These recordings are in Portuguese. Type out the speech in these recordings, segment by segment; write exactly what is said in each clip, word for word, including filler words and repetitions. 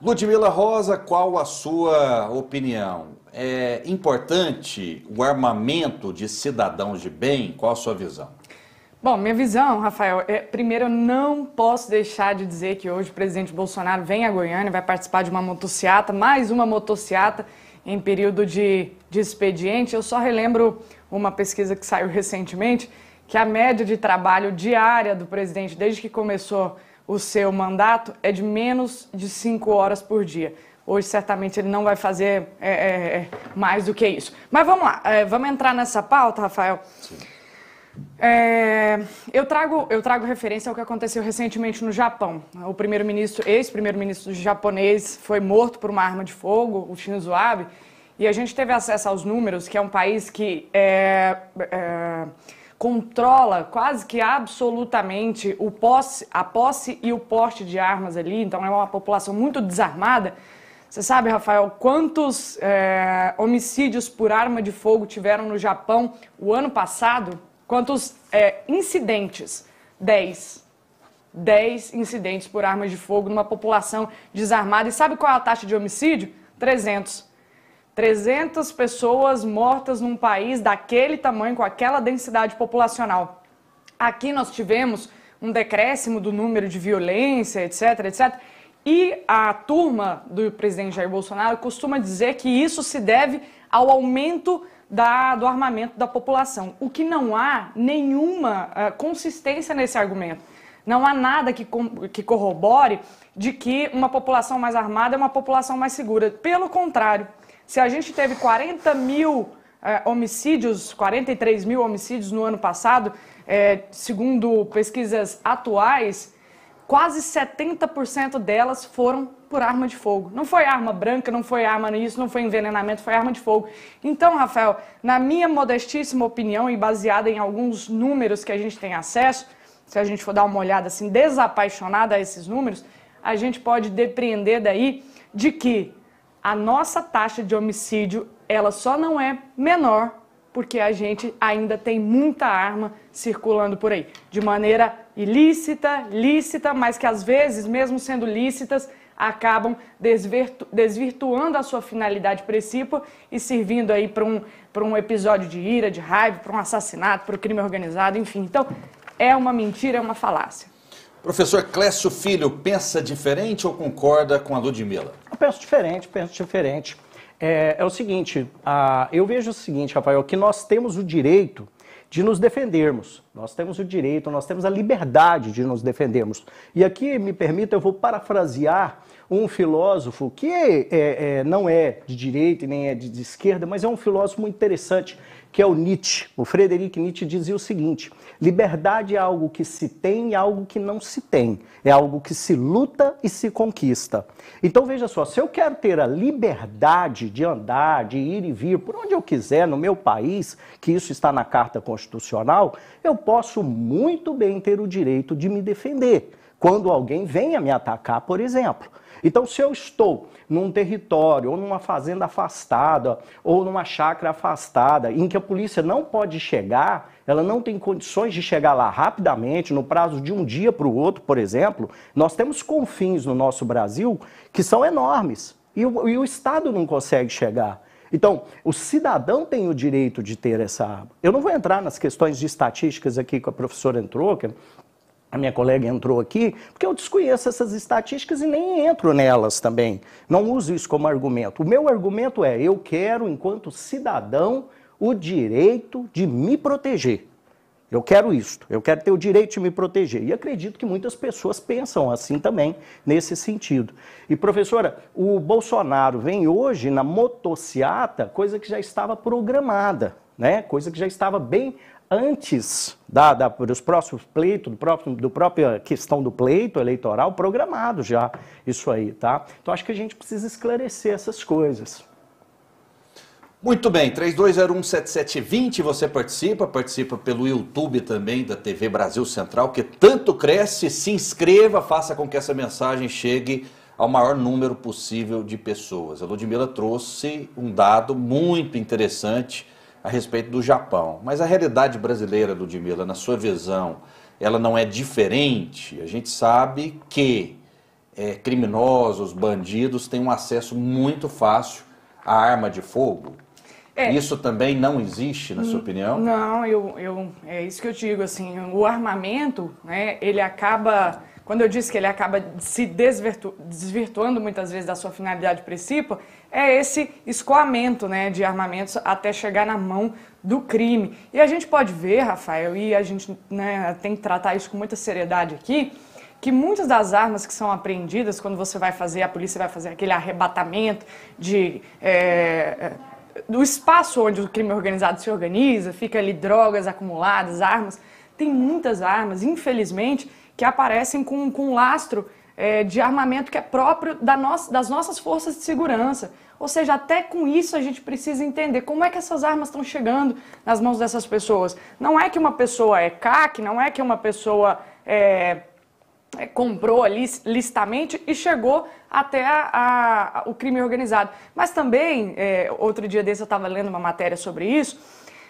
Ludmila Rosa, qual a sua opinião? É importante o armamento de cidadãos de bem? Qual a sua visão? Bom, minha visão, Rafael, é, primeiro, eu não posso deixar de dizer que hoje o presidente Bolsonaro vem a Goiânia, vai participar de uma motociata, mais uma motociata em período de, de expediente. Eu só relembro uma pesquisa que saiu recentemente, que a média de trabalho diária do presidente, desde que começou o seu mandato, é de menos de cinco horas por dia. Hoje, certamente, ele não vai fazer é, é, mais do que isso. Mas vamos lá, é, vamos entrar nessa pauta, Rafael? Sim. É, eu, trago, eu trago referência ao que aconteceu recentemente no Japão. O primeiro-ministro, ex-primeiro-ministro japonês foi morto por uma arma de fogo, o Shinzo Abe, e a gente teve acesso aos números, que é um país que é, é, controla quase que absolutamente o posse, a posse e o porte de armas ali, então é uma população muito desarmada. Você sabe, Rafael, quantos é, homicídios por arma de fogo tiveram no Japão o ano passado? Quantos é, incidentes? Dez. Dez incidentes por armas de fogo numa população desarmada. E sabe qual é a taxa de homicídio? trezentos. trezentas pessoas mortas num país daquele tamanho, com aquela densidade populacional. Aqui nós tivemos um decréscimo do número de violência, etc, et cetera. E a turma do presidente Jair Bolsonaro costuma dizer que isso se deve ao aumento Da, do armamento da população, o que não há nenhuma uh, consistência nesse argumento. Não há nada que, com, que corrobore de que uma população mais armada é uma população mais segura. Pelo contrário, se a gente teve quarenta mil uh, homicídios, quarenta e três mil homicídios no ano passado, é, segundo pesquisas atuais, quase setenta por cento delas foram por arma de fogo. Não foi arma branca, não foi arma nisso, não foi envenenamento, foi arma de fogo. Então, Rafael, na minha modestíssima opinião e baseada em alguns números que a gente tem acesso, se a gente for dar uma olhada assim desapaixonada a esses números, a gente pode depreender daí de que a nossa taxa de homicídio, ela só não é menor porque a gente ainda tem muita arma circulando por aí, de maneira ilícita, lícita, mas que às vezes, mesmo sendo lícitas, acabam desvirtu desvirtuando a sua finalidade precípua e servindo aí para um, para um episódio de ira, de raiva, para um assassinato, para um crime organizado, enfim. Então, é uma mentira, é uma falácia. Professor Clécio Filho, pensa diferente ou concorda com a Ludmila? Eu penso diferente, penso diferente. É, é o seguinte, a, eu vejo o seguinte, Rafael, que nós temos o direito de nos defendermos, nós temos o direito, nós temos a liberdade de nos defendermos. E aqui, me permita, eu vou parafrasear um filósofo que é, é, não é de direita e nem é de, de esquerda, mas é um filósofo muito interessante, que é o Nietzsche. O Frederico Nietzsche dizia o seguinte: liberdade é algo que se tem e algo que não se tem, é algo que se luta e se conquista. Então veja só, se eu quero ter a liberdade de andar, de ir e vir, por onde eu quiser, no meu país, que isso está na Carta Constitucional, eu posso muito bem ter o direito de me defender quando alguém venha me atacar, por exemplo. Então, se eu estou num território, ou numa fazenda afastada, ou numa chácara afastada, em que a polícia não pode chegar, ela não tem condições de chegar lá rapidamente, no prazo de um dia para o outro, por exemplo, nós temos confins no nosso Brasil que são enormes, e o, e o Estado não consegue chegar. Então, o cidadão tem o direito de ter essa arma. Eu não vou entrar nas questões de estatísticas aqui que a professora entrou, que a minha colega entrou aqui, porque eu desconheço essas estatísticas e nem entro nelas também. Não uso isso como argumento. O meu argumento é, eu quero, enquanto cidadão, o direito de me proteger. Eu quero isso, eu quero ter o direito de me proteger. E acredito que muitas pessoas pensam assim também, nesse sentido. E, professora, o Bolsonaro vem hoje na motociata, coisa que já estava programada, né? Coisa que já estava bem antes da, da, dos próximos pleitos, do próprio, do própria questão do pleito eleitoral, programado já isso aí, tá? Então, acho que a gente precisa esclarecer essas coisas. Muito bem, três dois zero um, sete sete dois zero, você participa, participa pelo YouTube também da T V Brasil Central, que tanto cresce, se inscreva, faça com que essa mensagem chegue ao maior número possível de pessoas. A Ludmila trouxe um dado muito interessante a respeito do Japão, mas a realidade brasileira, Ludmila, na sua visão, ela não é diferente? A gente sabe que é, criminosos, bandidos, têm um acesso muito fácil à arma de fogo? É. Isso também não existe, na sua opinião? Não, eu, eu, é isso que eu digo, assim, o armamento, né, ele acaba, quando eu disse que ele acaba se desvirtu, desvirtuando muitas vezes da sua finalidade principal, é esse escoamento, né, de armamentos até chegar na mão do crime. E a gente pode ver, Rafael, e a gente, né, tem que tratar isso com muita seriedade aqui, que muitas das armas que são apreendidas, quando você vai fazer, a polícia vai fazer aquele arrebatamento de... É, do espaço onde o crime organizado se organiza, fica ali drogas acumuladas, armas. Tem muitas armas, infelizmente, que aparecem com, com um lastro é, de armamento que é próprio da nossa, das nossas forças de segurança. Ou seja, até com isso a gente precisa entender como é que essas armas estão chegando nas mãos dessas pessoas. Não é que uma pessoa é C A C, não é que uma pessoa é, é, comprou ali listamente e chegou até a, a, a, o crime organizado. Mas também, é, outro dia desse eu estava lendo uma matéria sobre isso,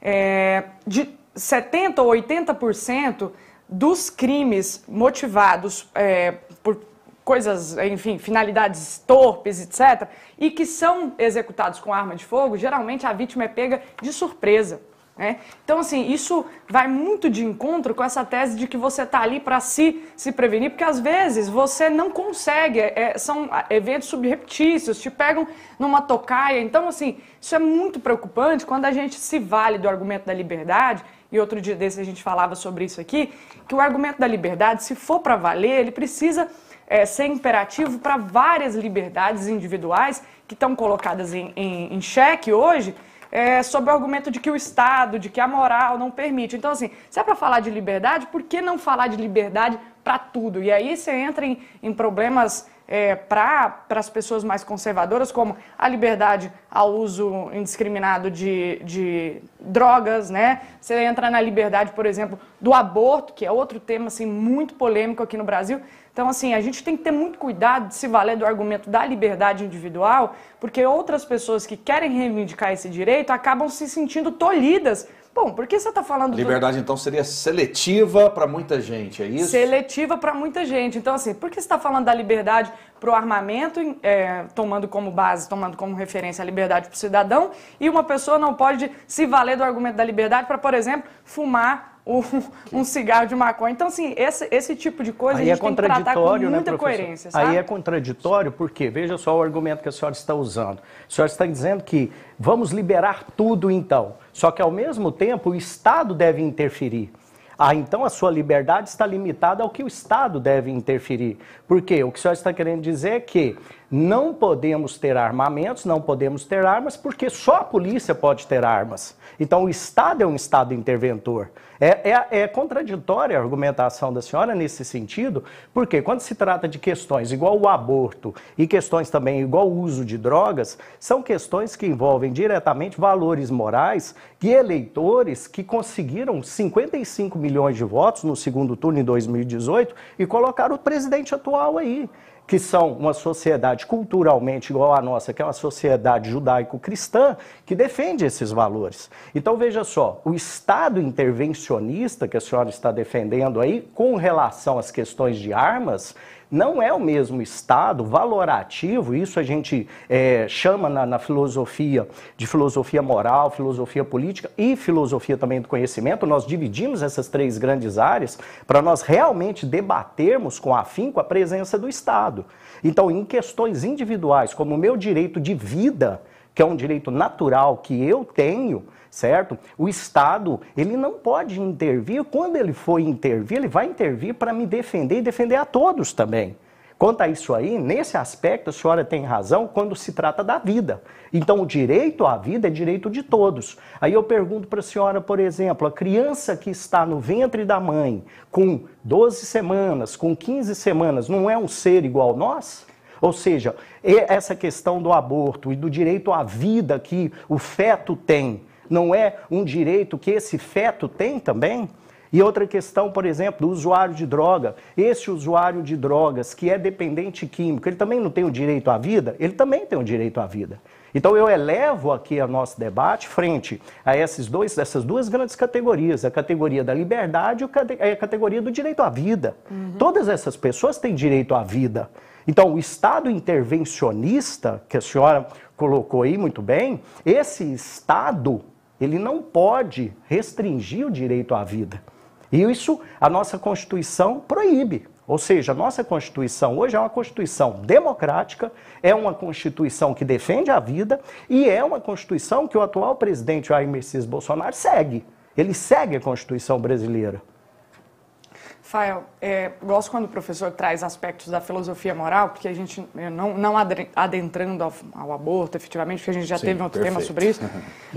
é, de setenta por cento ou oitenta por cento dos crimes motivados é, por coisas, enfim, finalidades torpes, etcétera, e que são executados com arma de fogo, geralmente a vítima é pega de surpresa. Né? Então, assim, isso vai muito de encontro com essa tese de que você está ali para se, se prevenir, porque às vezes você não consegue, é, são eventos subreptícios, te pegam numa tocaia. Então, assim, isso é muito preocupante quando a gente se vale do argumento da liberdade, e outro dia desse a gente falava sobre isso aqui, que o argumento da liberdade, se for para valer, ele precisa é, ser imperativo para várias liberdades individuais que estão colocadas em, em, em xeque hoje, É, sob o argumento de que o Estado, de que a moral não permite. Então, assim, se é para falar de liberdade, por que não falar de liberdade para tudo? E aí você entra em, em problemas é, para as pessoas mais conservadoras, como a liberdade ao uso indiscriminado de, de drogas, né? Você entra na liberdade, por exemplo, do aborto, que é outro tema assim, muito polêmico aqui no Brasil. Então, assim, a gente tem que ter muito cuidado de se valer do argumento da liberdade individual, porque outras pessoas que querem reivindicar esse direito acabam se sentindo tolhidas. Bom, por que você está falando... Liberdade, do... então, seria seletiva para muita gente, é isso? Seletiva para muita gente. Então, assim, por que você está falando da liberdade para o armamento, é, tomando como base, tomando como referência a liberdade para o cidadão, e uma pessoa não pode se valer do argumento da liberdade para, por exemplo, fumar um cigarro de maconha? Então, assim, esse, esse tipo de coisa aí a gente é tem que tratar com muita, né, coerência, sabe? Aí é contraditório, porque, veja só o argumento que a senhora está usando. A senhora está dizendo que vamos liberar tudo, então. Só que, ao mesmo tempo, o Estado deve interferir. Ah, então a sua liberdade está limitada ao que o Estado deve interferir. Por quê? O que a senhora está querendo dizer é que não podemos ter armamentos, não podemos ter armas, porque só a polícia pode ter armas. Então o Estado é um Estado interventor. É, é, é contraditória a argumentação da senhora nesse sentido, porque quando se trata de questões igual o aborto e questões também igual o uso de drogas, são questões que envolvem diretamente valores morais e eleitores que conseguiram cinquenta e cinco milhões de votos no segundo turno em dois mil e dezoito e colocaram o presidente atual aí, que são uma sociedade culturalmente igual à nossa, que é uma sociedade judaico-cristã, que defende esses valores. Então, veja só, o Estado intervencionista que a senhora está defendendo aí, com relação às questões de armas, não é o mesmo Estado valorativo, isso a gente é, chama na, na filosofia, de filosofia moral, filosofia política e filosofia também do conhecimento. Nós dividimos essas três grandes áreas para nós realmente debatermos com afinco a presença do Estado. Então, em questões individuais, como o meu direito de vida, que é um direito natural que eu tenho, certo? O Estado, ele não pode intervir. Quando ele for intervir, ele vai intervir para me defender e defender a todos também. Quanto a isso aí, nesse aspecto, a senhora tem razão quando se trata da vida. Então, o direito à vida é direito de todos. Aí eu pergunto para a senhora, por exemplo, a criança que está no ventre da mãe com doze semanas, com quinze semanas, não é um ser igual a nós? Ou seja, essa questão do aborto e do direito à vida que o feto tem, não é um direito que esse feto tem também? E outra questão, por exemplo, do usuário de droga. Esse usuário de drogas que é dependente químico, ele também não tem o direito à vida? Ele também tem o direito à vida. Então eu elevo aqui o nosso debate frente a esses dois, essas duas grandes categorias, a categoria da liberdade e a categoria do direito à vida. Uhum. Todas essas pessoas têm direito à vida. Então, o Estado intervencionista, que a senhora colocou aí muito bem, esse Estado, ele não pode restringir o direito à vida. E isso a nossa Constituição proíbe. Ou seja, a nossa Constituição hoje é uma Constituição democrática, é uma Constituição que defende a vida e é uma Constituição que o atual presidente Jair Messias Bolsonaro segue. Ele segue a Constituição brasileira. Rafael, é, gosto quando o professor traz aspectos da filosofia moral, porque a gente, não, não adentrando ao, ao aborto, efetivamente, porque a gente já Sim, teve outro perfeito. tema sobre isso,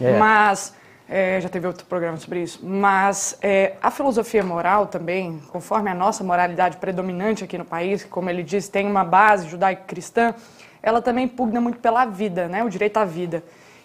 é. mas... É, já teve outro programa sobre isso, mas é, a filosofia moral também, conforme a nossa moralidade predominante aqui no país, que, como ele diz, tem uma base judaico-cristã, ela também pugna muito pela vida, né, o direito à vida.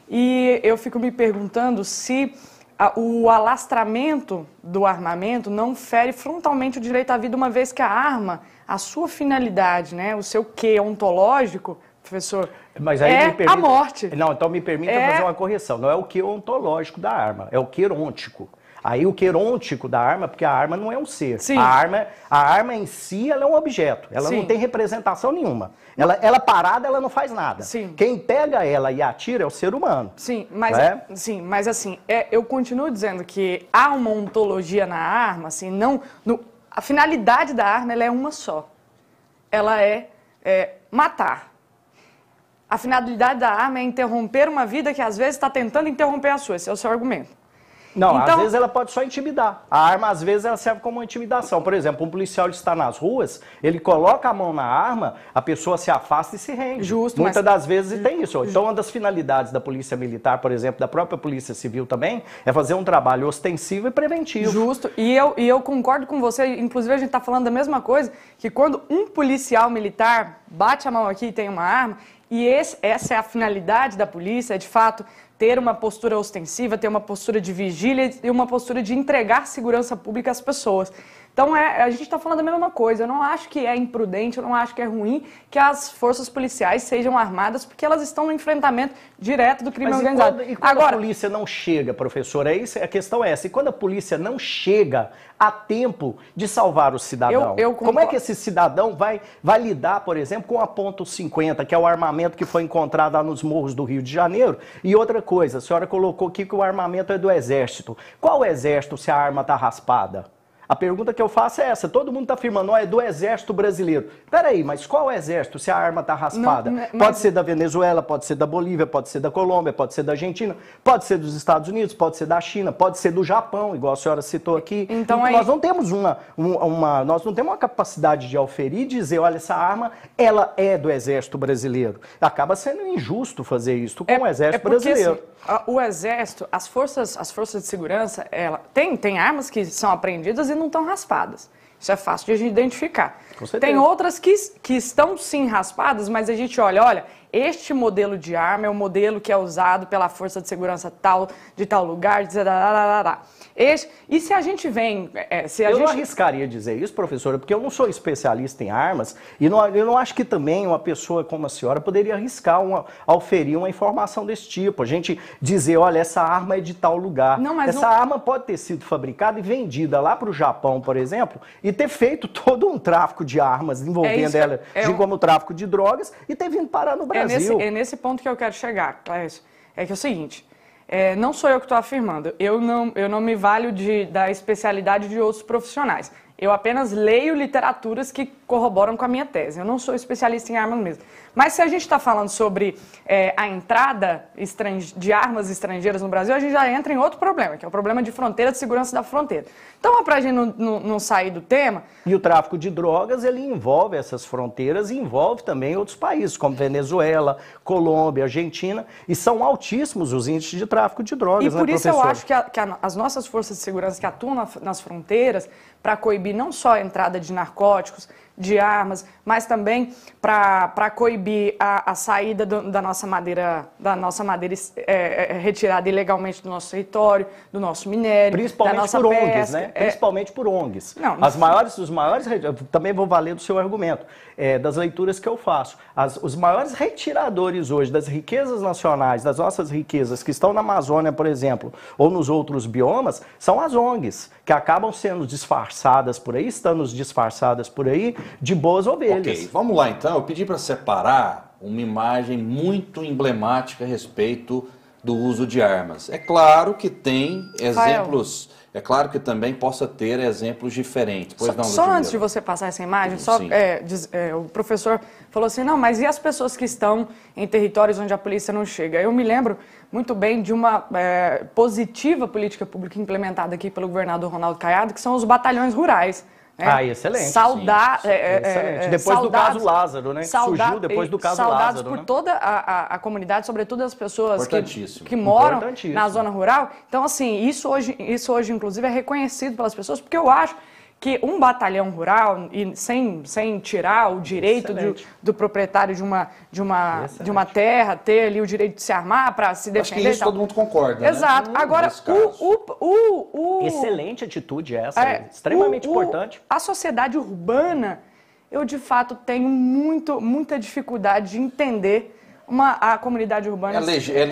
E eu fico me perguntando se a, o alastramento do armamento não fere frontalmente o direito à vida, uma vez que a arma, a sua finalidade, né, o seu quê ontológico, professor, Mas aí é me permita... a morte. Não, então me permita é... fazer uma correção. Não é o que ontológico da arma, é o querôntico. Aí o querôntico da arma, porque a arma não é um ser. Sim. A arma, a arma em si, ela é um objeto. Ela Sim. não tem representação nenhuma. Ela, ela parada, ela não faz nada. Sim. Quem pega ela e atira é o ser humano. Sim, mas, né? sim, mas assim, é, eu continuo dizendo que há uma ontologia na arma, assim, não... No, a finalidade da arma, ela é uma só. Ela é, é matar. A finalidade da arma é interromper uma vida que, às vezes, está tentando interromper a sua. Esse é o seu argumento. Não, então, às vezes ela pode só intimidar. A arma, às vezes, ela serve como uma intimidação. Por exemplo, um policial está nas ruas, ele coloca a mão na arma, a pessoa se afasta e se rende. Justo, Muitas mas... das vezes tem isso. Então, uma das finalidades da polícia militar, por exemplo, da própria polícia civil também, é fazer um trabalho ostensivo e preventivo. Justo. E eu, e eu concordo com você. Inclusive, a gente está falando da mesma coisa, que quando um policial militar bate a mão aqui e tem uma arma... E esse, essa é a finalidade da polícia, é de fato ter uma postura ostensiva, ter uma postura de vigília e uma postura de entregar segurança pública às pessoas. Então, é, a gente está falando a mesma coisa. Eu não acho que é imprudente, eu não acho que é ruim que as forças policiais sejam armadas, porque elas estão no enfrentamento direto do crime Mas organizado. E quando, e quando Agora, a polícia não chega, professora, é isso, a questão é essa. E quando a polícia não chega a tempo de salvar o cidadão? Eu, eu como é que esse cidadão vai, vai lidar, por exemplo, com a ponto cinquenta, que é o armamento que foi encontrado lá nos morros do Rio de Janeiro? E outra coisa, a senhora colocou aqui que o armamento é do Exército. Qual Exército se a arma está raspada? A pergunta que eu faço é essa. Todo mundo está afirmando, ó, é do Exército Brasileiro. Peraí, mas qual Exército se a arma está raspada? Não, mas... Pode ser da Venezuela, pode ser da Bolívia, pode ser da Colômbia, pode ser da Argentina, pode ser dos Estados Unidos, pode ser da China, pode ser do Japão, igual a senhora citou aqui. Então, aí... Nós não temos uma, uma, nós não temos uma capacidade de auferir e dizer, olha, essa arma, ela é do Exército Brasileiro. Acaba sendo injusto fazer isso com é, o Exército é porque, Brasileiro. Assim, a, o Exército, as forças, as forças de segurança, ela, tem, tem armas que são apreendidas e não estão raspadas. Isso é fácil de a gente identificar. Tem outras que, que estão sim raspadas, mas a gente olha, olha, este modelo de arma é o modelo que é usado pela força de segurança tal, de tal lugar, de... Este, e se a gente vem... É, se a eu gente... não arriscaria dizer isso, professora, porque eu não sou especialista em armas e não, eu não acho que também uma pessoa como a senhora poderia arriscar uma, auferir uma informação desse tipo. A gente dizer, olha, essa arma é de tal lugar. Não, mas essa não... arma pode ter sido fabricada e vendida lá para o Japão, por exemplo, e ter feito todo um tráfico de armas envolvendo é isso, ela, é de um... como tráfico de drogas, e ter vindo parar no Brasil. É nesse, é nesse ponto que eu quero chegar, Clécio. É que é o seguinte, é, não sou eu que estou afirmando, eu não, eu não me valho de, da especialidade de outros profissionais. Eu apenas leio literaturas que corroboram com a minha tese. Eu não sou especialista em armas mesmo. Mas se a gente está falando sobre é, a entrada de armas estrangeiras no Brasil, a gente já entra em outro problema, que é o problema de fronteira, de segurança da fronteira. Então, para a gente não, não, não sair do tema... E o tráfico de drogas, ele envolve essas fronteiras e envolve também outros países, como Venezuela, Colômbia, Argentina, e são altíssimos os índices de tráfico de drogas, né, professor? E por isso eu acho que, a, que a, as nossas forças de segurança que atuam na, nas fronteiras, para coibir não só a entrada de narcóticos, de armas, mas também para coibir a, a saída do, da nossa madeira, da nossa madeira é, é, retirada ilegalmente do nosso território, do nosso minério, principalmente da nossa por pesca, O N Gs, né? É... Principalmente por O N Gs. Não, as maiores, os maiores, eu também vou valer do seu argumento, é, das leituras que eu faço. As, os maiores retiradores hoje das riquezas nacionais, das nossas riquezas que estão na Amazônia, por exemplo, ou nos outros biomas, são as O N Gs, que acabam sendo disfarçadas por aí, estando disfarçadas por aí, de boas ovelhas. Ok, vamos lá então. Eu pedi para separar uma imagem muito emblemática a respeito do uso de armas. É claro que tem exemplos... Rafael. É claro que também possa ter exemplos diferentes. Pois só não, só antes de você passar essa imagem, só, é, diz, é, o professor falou assim, não, mas e as pessoas que estão em territórios onde a polícia não chega? Eu me lembro muito bem de uma é, positiva política pública implementada aqui pelo governador Ronaldo Caiado, que são os batalhões rurais. Né? Ah, excelente. Saudar, sim, é, excelente. É, depois soldados, do caso Lázaro, né? Saudar, surgiu depois do caso Lázaro. Saudados por né? toda a, a, a comunidade, sobretudo as pessoas que, que moram na zona rural. Então, assim, isso hoje, isso hoje, inclusive, é reconhecido pelas pessoas, porque eu acho que um batalhão rural, e sem, sem tirar o direito do, do proprietário de uma, de, uma, de uma terra, ter ali o direito de se armar para se defender. Acho que isso todo mundo concorda. Exato. Né? Hum, Agora, o, o, o... Excelente atitude essa, é, extremamente o, importante. O, a sociedade urbana, eu de fato tenho muito, muita dificuldade de entender uma, a comunidade urbana... É